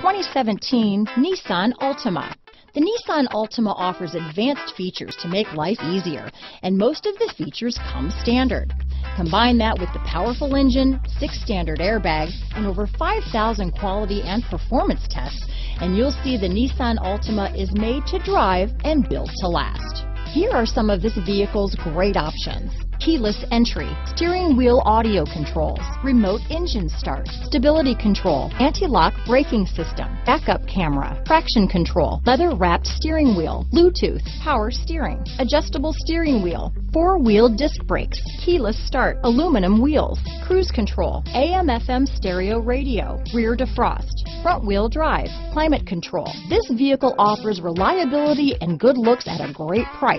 2017 Nissan Altima. The Nissan Altima offers advanced features to make life easier, and most of the features come standard. Combine that with the powerful engine, 6 standard airbags, and over 5,000 quality and performance tests, and you'll see the Nissan Altima is made to drive and built to last. Here are some of this vehicle's great options: keyless entry, steering wheel audio controls, remote engine start, stability control, anti-lock braking system, backup camera, traction control, leather-wrapped steering wheel, Bluetooth, power steering, adjustable steering wheel, four-wheel disc brakes, keyless start, aluminum wheels, cruise control, AM/FM stereo radio, rear defrost, front-wheel drive, climate control. This vehicle offers reliability and good looks at a great price.